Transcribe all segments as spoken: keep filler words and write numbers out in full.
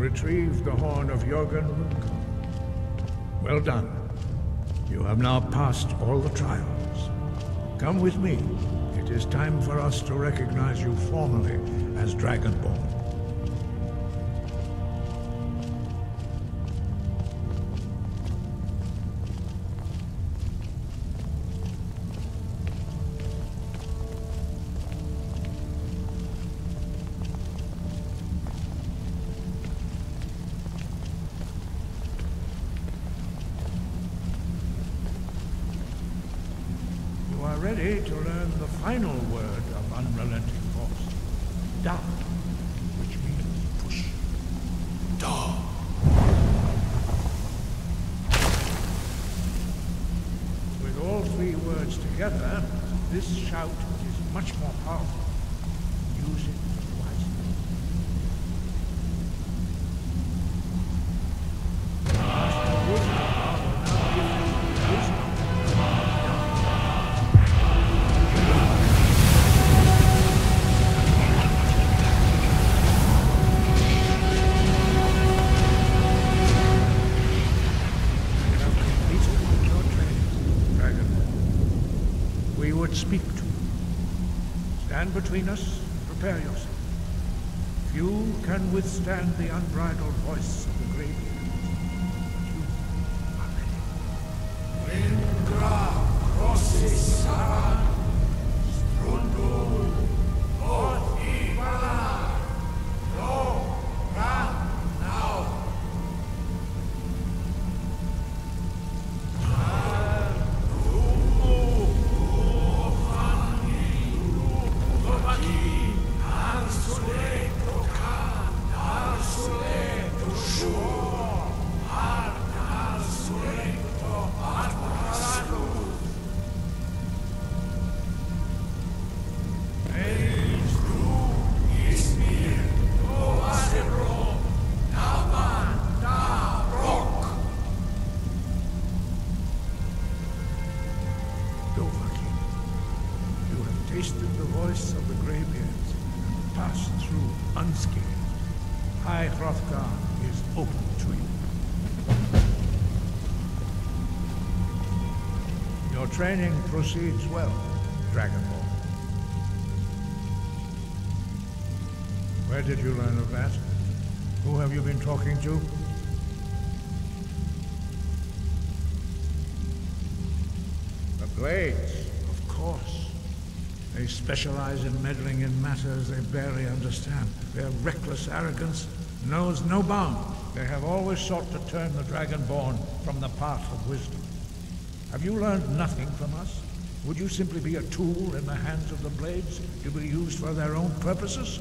retrieved the horn of Jorgenruk. Well done. You have now passed all the trials. Come with me. It is time for us to recognize you formally as Dragonborn. Ready to learn the final word of unrelenting force, Da, which means push. Da. With all three words together, this shout is much more powerful. Use it wisely. Ah. Speak to. Stand between us, prepare yourself. Few can withstand the unbridled voice of the Greybeard. You are ready. Vendra crosses Saran, Strundul, Orthivala, Lo, Ran, now. Training proceeds well, Dragonborn. Where did you learn of that? Who have you been talking to? The Blades, of course. They specialize in meddling in matters they barely understand. Their reckless arrogance knows no bounds. They have always sought to turn the Dragonborn from the path of wisdom. Have you learned nothing from us? Would you simply be a tool in the hands of the Blades to be used for their own purposes?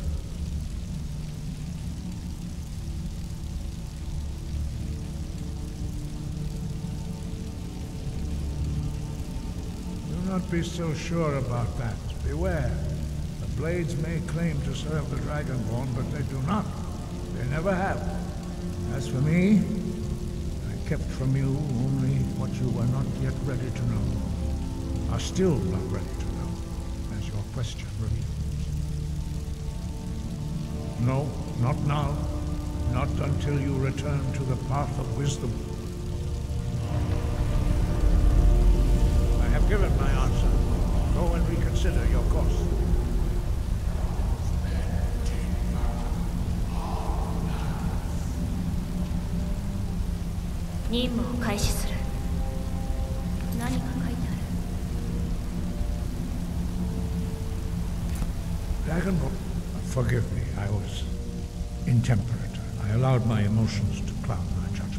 Do not be so sure about that. Beware. The Blades may claim to serve the Dragonborn, but they do not. They never have. As for me, kept from you only what you were not yet ready to know, are still not ready to know, as your question reveals. No, not now, not until you return to the path of wisdom. I have given my answer. Go and reconsider your course. Dragonborn, forgive me, I was intemperate. I allowed my emotions to cloud my judgment.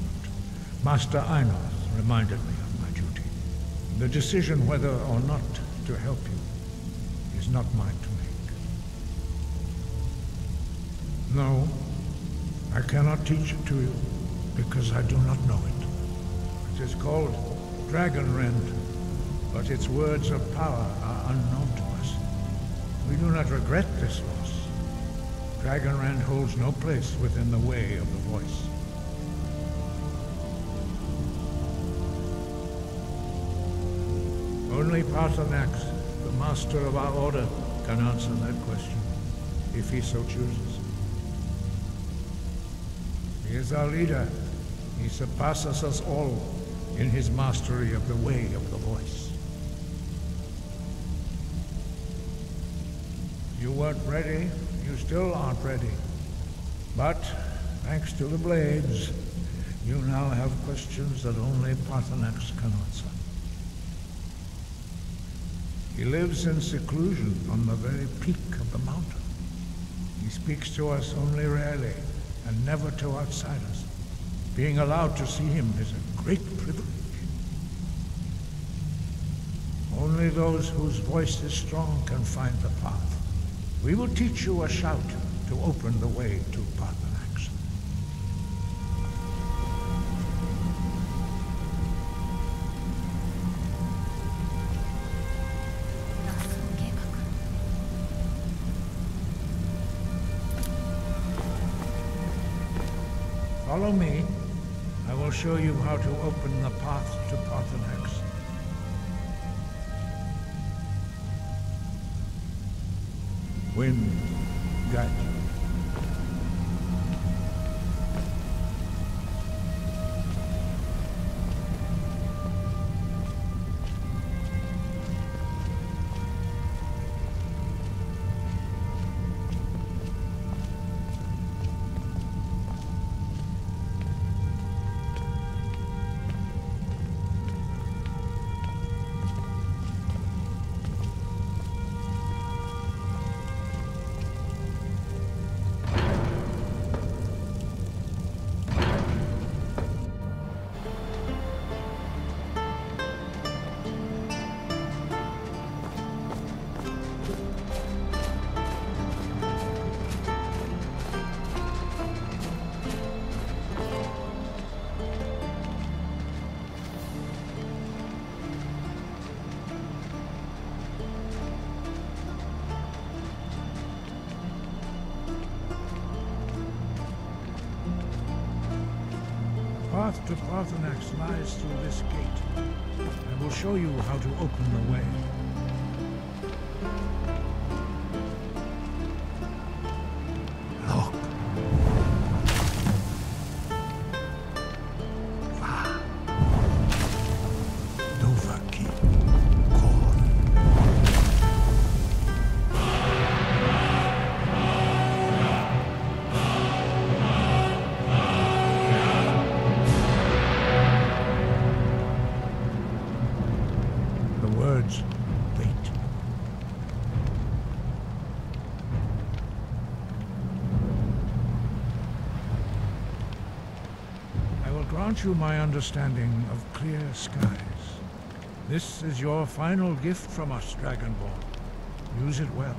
Master Einoth reminded me of my duty. The decision whether or not to help you is not mine to make. No, I cannot teach it to you because I do not know it. It is called Dragonrend, but its words of power are unknown to us. We do not regret this loss. Dragonrend holds no place within the way of the voice. Only Paarthurnax, the master of our order, can answer that question, if he so chooses. He is our leader. He surpasses us all in his mastery of the way of the voice. You weren't ready. You still aren't ready. But, thanks to the Blades, you now have questions that only Paarthurnax can answer. He lives in seclusion on the very peak of the mountain. He speaks to us only rarely, and never to outsiders. Being allowed to see him is a great privilege. Only those whose voice is strong can find the path. We will teach you a shout to open the way to Paarthurnax. Follow me. I will show you how to open the path to Paarthurnax. Wind, guide you. The path to Paarthurnax lies through this gate. I will show you how to open the way. You my understanding of clear skies. This is your final gift from us, Dragonborn. Use it well.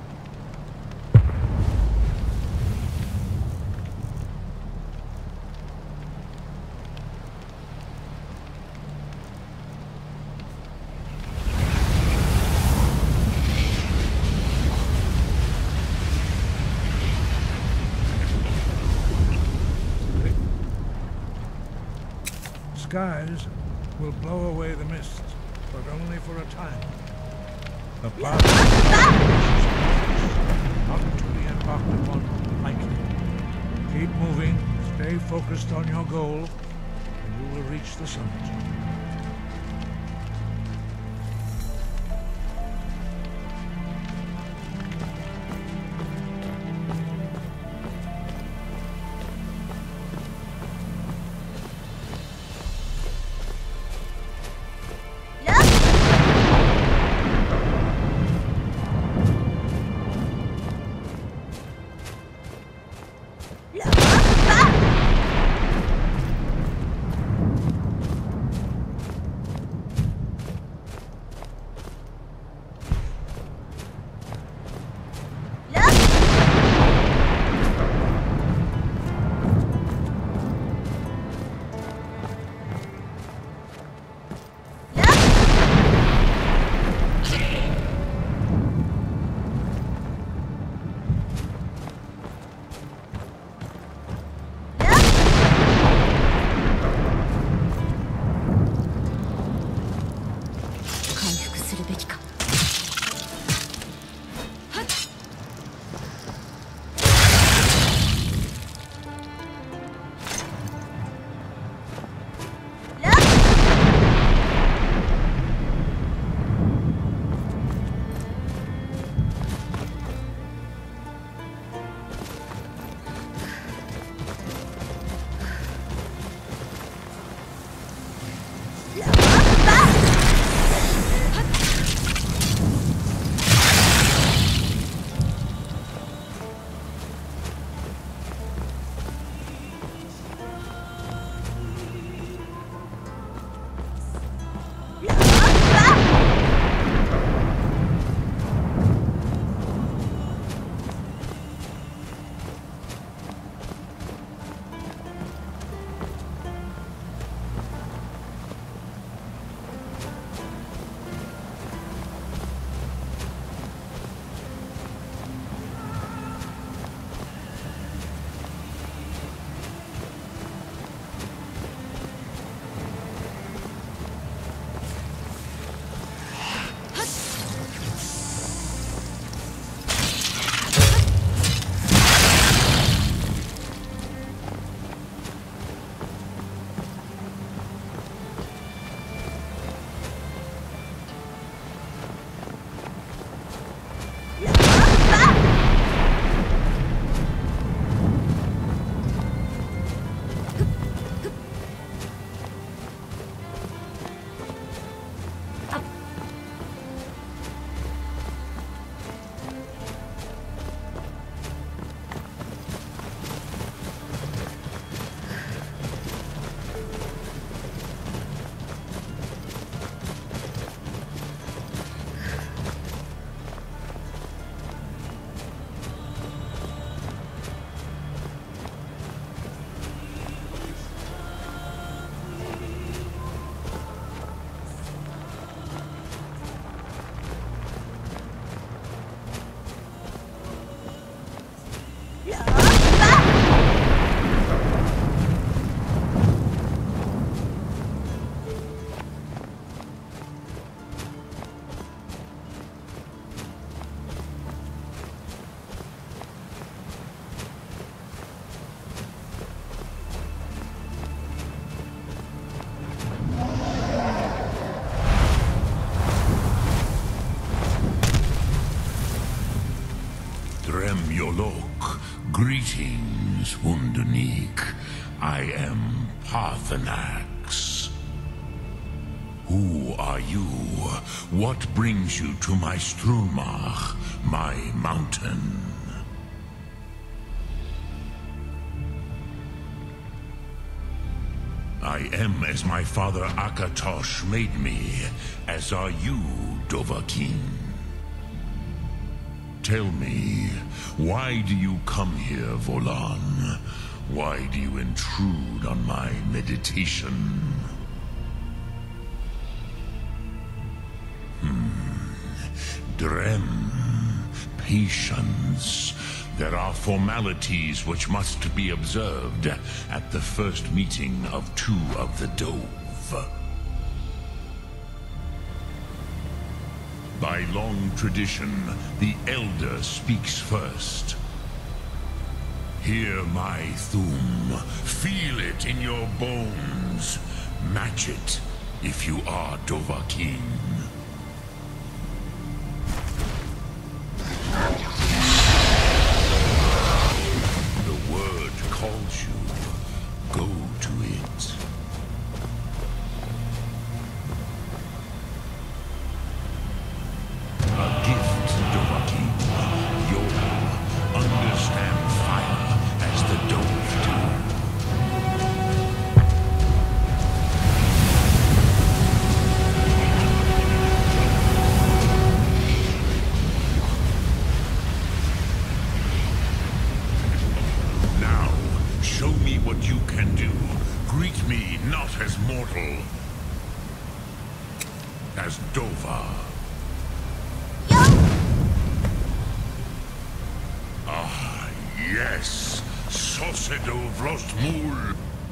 Skies will blow away the mist, but only for a time. The path not to be embarked upon lightly. Keep moving, stay focused on your goal, and you will reach the summit. Olok, greetings, Wundunik. I am Paarthurnax. Who are you? What brings you to my Strumach, my mountain? I am as my father Akatosh made me, as are you, Dovahkiin. Tell me, why do you come here, Volan? Why do you intrude on my meditation? Hmm. Drem. Patience. There are formalities which must be observed at the first meeting of two of the Dove. By long tradition, the Elder speaks first. Hear my Thu'um, feel it in your bones. Match it, if you are Dovahkiin.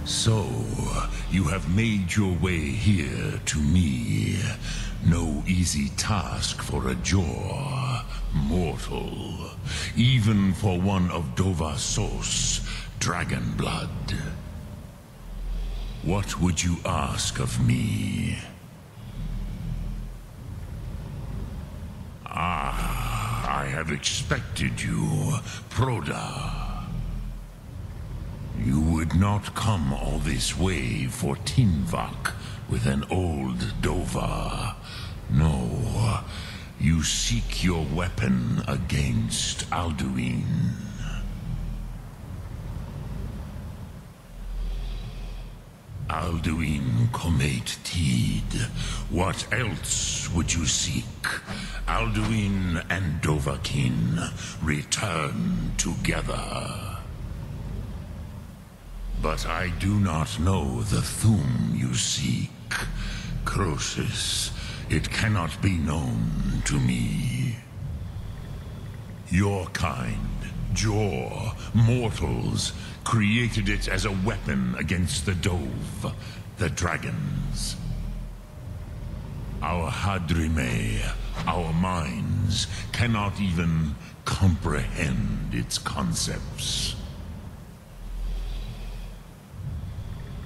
So, you have made your way here to me. No easy task for a jaw, mortal. Even for one of Dovah's source, dragon blood. What would you ask of me? Ah, I have expected you, Proda. You would not come all this way for Tinvak with an old Dovah. No, you seek your weapon against Alduin. Alduin Comate Teed. What else would you seek? Alduin and Dovahkiin return together. But I do not know the Thu'um you seek. Croesus, it cannot be known to me. Your kind, Jor, mortals, created it as a weapon against the Dove, the dragons. Our Hadrime, our minds, cannot even comprehend its concepts.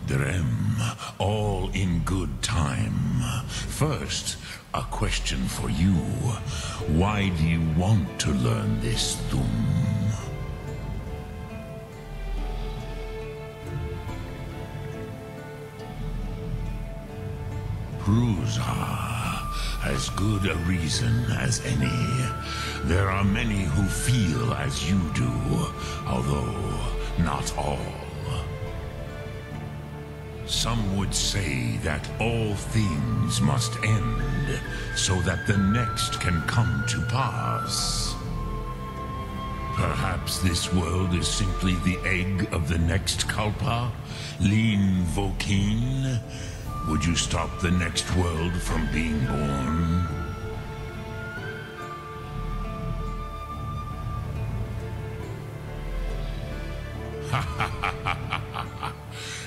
Drem, all in good time. First, a question for you. Why do you want to learn this Thu'um? Prusa, as good a reason as any. There are many who feel as you do, although not all. Some would say that all things must end, so that the next can come to pass. Perhaps this world is simply the egg of the next Kalpa, Lin Vokin? Would you stop the next world from being born? Ha ha ha ha ha ha ha!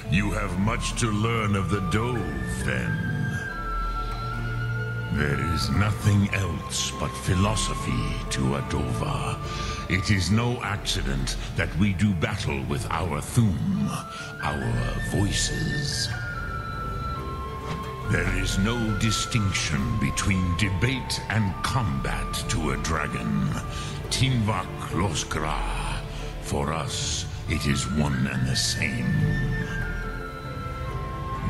You have much to learn of the Dove, then. There is nothing else but philosophy to a Dovah. It is no accident that we do battle with our Thu'um, our voices. There is no distinction between debate and combat to a dragon. Tinvak Kloskra. For us, it is one and the same.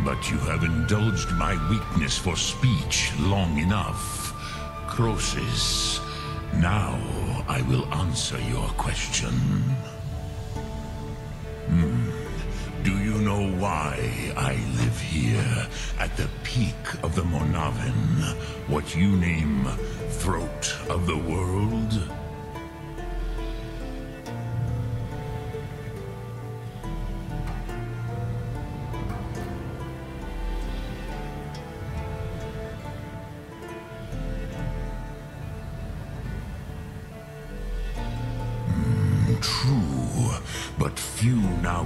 But you have indulged my weakness for speech long enough. Croesus, now I will answer your question. Hmm. Do you know why I live here, at the peak of the Mornaven, what you name Throat of the World?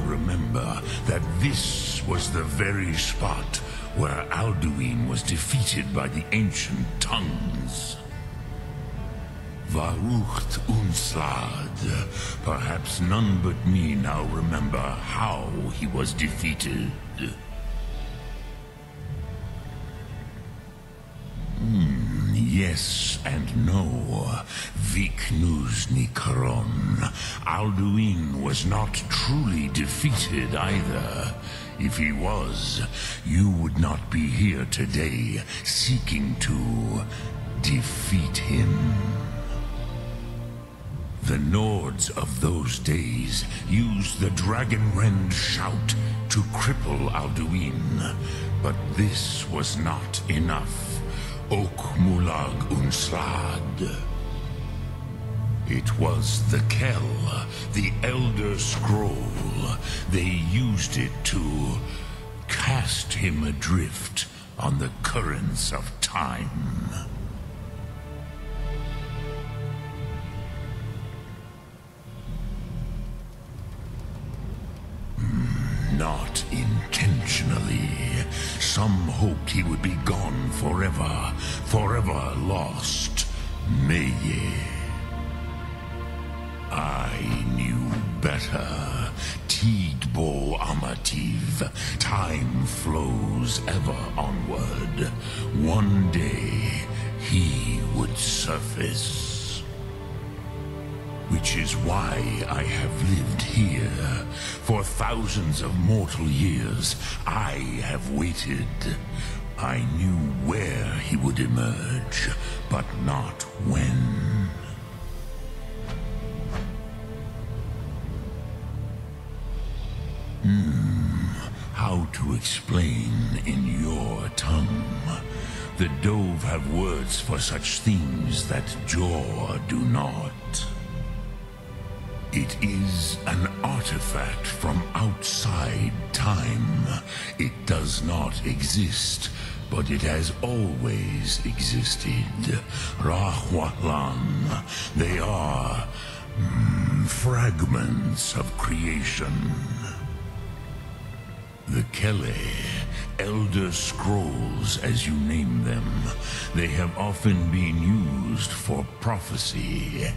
Remember that this was the very spot where Alduin was defeated by the ancient tongues. Varucht Unslad. Perhaps none but me now remember how he was defeated. Mm, yes and no. Viknus Nikaron. Alduin was not truly defeated either. If he was, you would not be here today seeking to defeat him. The Nords of those days used the Dragonrend shout to cripple Alduin, but this was not enough. Rotmulag Unslad. It was the Kel, the Elder Scroll. They used it to cast him adrift on the currents of time. Not intentionally. Some hoped he would be gone forever, forever lost. Meye. I knew better. Tidbo Amativ. Time flows ever onward. One day, he would surface. Which is why I have lived here. For thousands of mortal years, I have waited. I knew where he would emerge, but not when. Hmm, how to explain in your tongue? The Dove have words for such things that Jor do not. It is an artifact from outside time. It does not exist, but it has always existed. Rahwalan. They are mm, fragments of creation. The Kelle, Elder Scrolls as you name them, they have often been used for prophecy.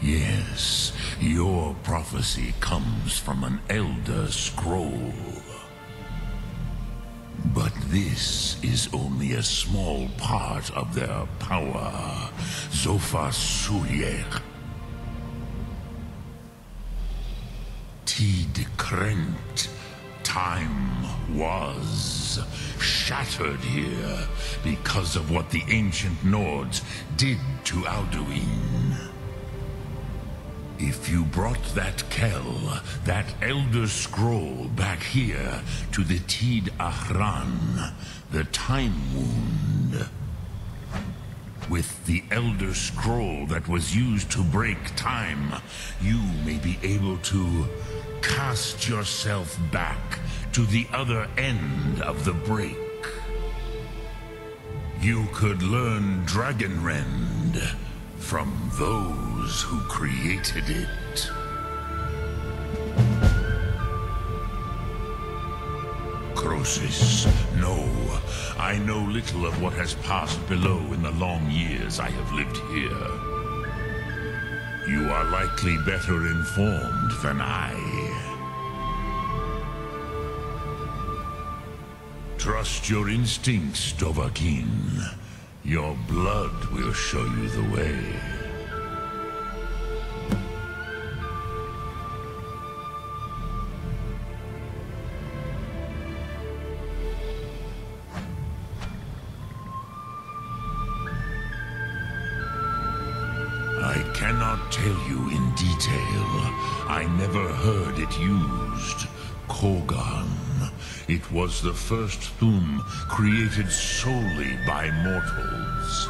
Yes, your prophecy comes from an Elder Scroll. But this is only a small part of their power. Zofa Suyer. Tid Krent. Time was shattered here because of what the ancient Nords did to Alduin. If you brought that Kel, that Elder Scroll, back here to the Tid Ahran, the Time Wound, with the Elder Scroll that was used to break time, you may be able to cast yourself back to the other end of the break. You could learn Dragonrend from those who created it. Croesus, no, I know little of what has passed below in the long years I have lived here. You are likely better informed than I. Trust your instincts, Dovahkiin. Your blood will show you the way. I cannot tell you in detail. I never heard it used. Kogan. It was the first Thu'um created solely by mortals.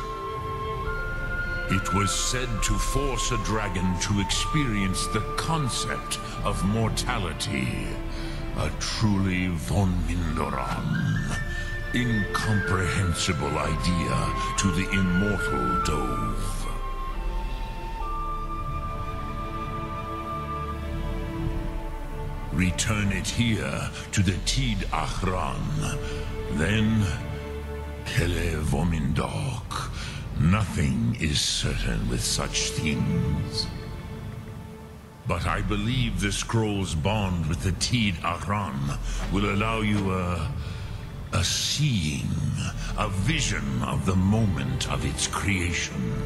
It was said to force a dragon to experience the concept of mortality. A truly von Mindoran, incomprehensible idea to the immortal Dove. Return it here to the Tid Ahran, then Kele Vomindok. Nothing is certain with such things. But I believe the scroll's bond with the Tid Ahran will allow you a... a seeing, a vision of the moment of its creation.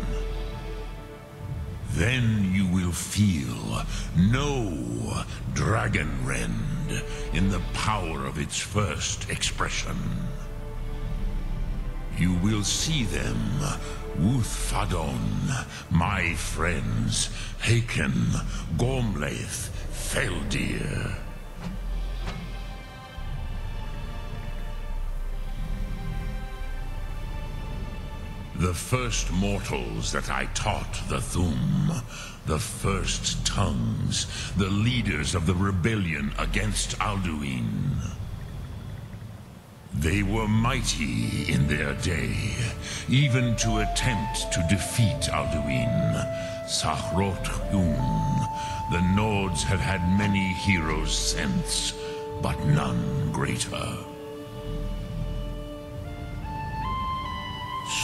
Then you will feel, know, Dragonrend in the power of its first expression. You will see them, Wuthfadon, my friends, Haken, Gormlaith, Feldir. The first mortals that I taught the Thu'um, the first tongues, the leaders of the rebellion against Alduin. They were mighty in their day, even to attempt to defeat Alduin, Sahrothun. The Nords have had many heroes since, but none greater.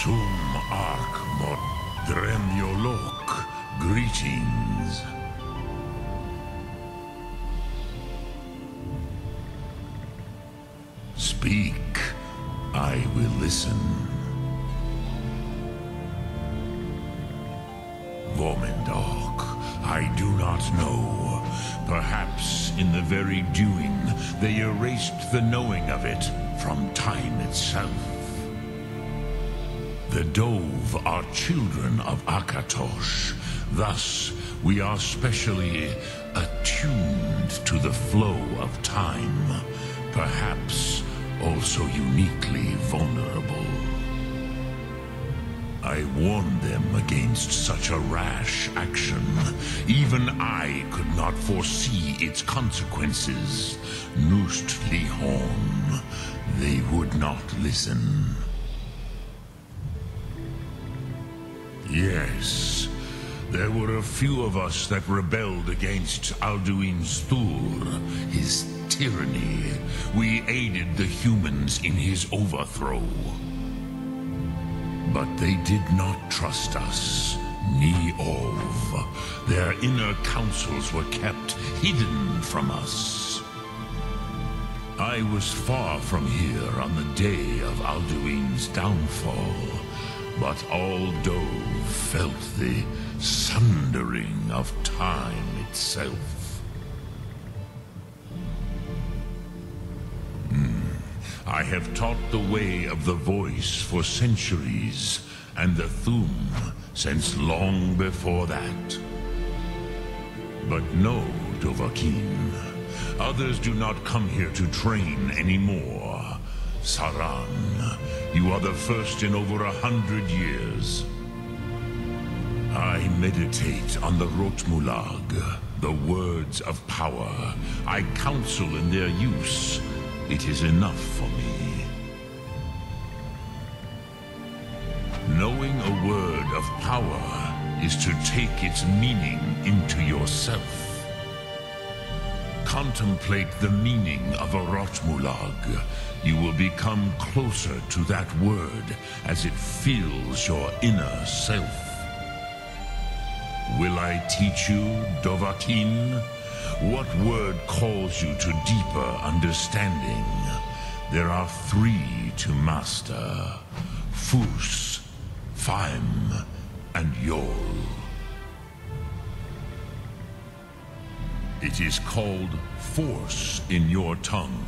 Sum Ark Modremyolok, greetings. Speak, I will listen. Vomindok, I do not know. Perhaps in the very doing, they erased the knowing of it from time itself. The Dove are children of Akatosh. Thus, we are specially attuned to the flow of time, perhaps also uniquely vulnerable. I warned them against such a rash action. Even I could not foresee its consequences. Nustlihorn, they would not listen. Yes, there were a few of us that rebelled against Alduin's Thur, his tyranny. We aided the humans in his overthrow. But they did not trust us, ni of. Their inner counsels were kept hidden from us. I was far from here on the day of Alduin's downfall. But all Dove felt the sundering of time itself. Mm. I have taught the way of the voice for centuries, and the Thu'um since long before that. But no, Dovahkiin, others do not come here to train anymore. Saran, you are the first in over a hundred years. I meditate on the Rotmulag, the words of power. I counsel in their use. It is enough for me. Knowing a word of power is to take its meaning into yourself. Contemplate the meaning of a Rotmulag. You will become closer to that word as it fills your inner self. Will I teach you, Dovahkiin? What word calls you to deeper understanding? There are three to master: Fus, Faim, and Yol. It is called force in your tongue,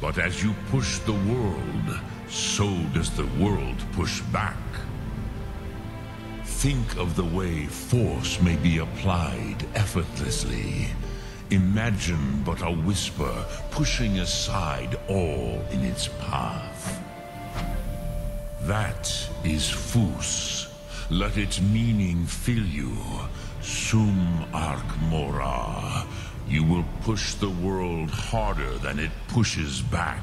but as you push the world, so does the world push back. Think of the way force may be applied effortlessly. Imagine but a whisper pushing aside all in its path. That is Fus. Let its meaning fill you. Sum Arc Mora. You will push the world harder than it pushes back.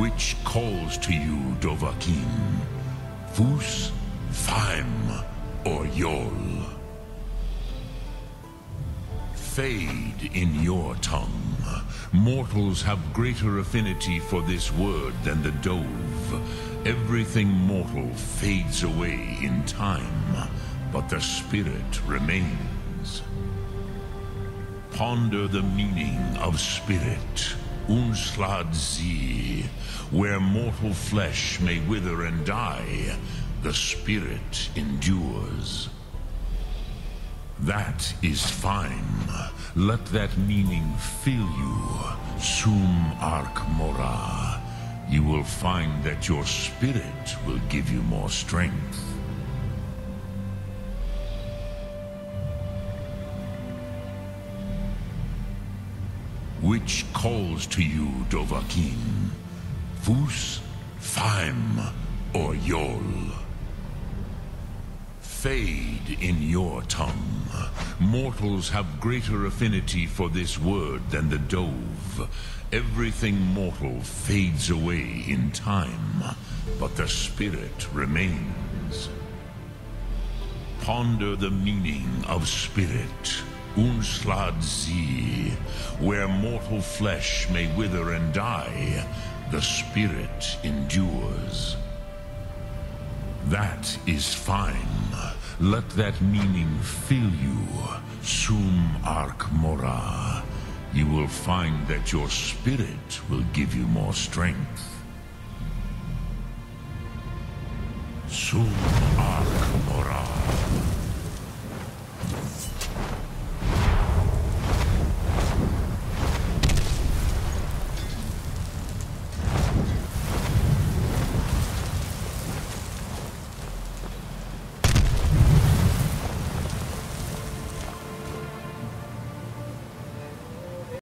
Which calls to you, Dovahkiin? Fus, Thyme, or Yol? Fade in your tongue. Mortals have greater affinity for this word than the Dove. Everything mortal fades away in time, but the spirit remains. Ponder the meaning of spirit. Unslad Zi, where mortal flesh may wither and die, the spirit endures. That is fine. Let that meaning fill you, Sum Arc Mora. You will find that your spirit will give you more strength. Which calls to you, Dovahkiin? Fus, Thyme, or Yol? Fade in your tongue. Mortals have greater affinity for this word than the Dove. Everything mortal fades away in time, but the spirit remains. Ponder the meaning of spirit. Unslad Zi, where mortal flesh may wither and die, the spirit endures. That is fine. Let that meaning fill you, Sum Arc Mora. You will find that your spirit will give you more strength. Sum Arc Mora.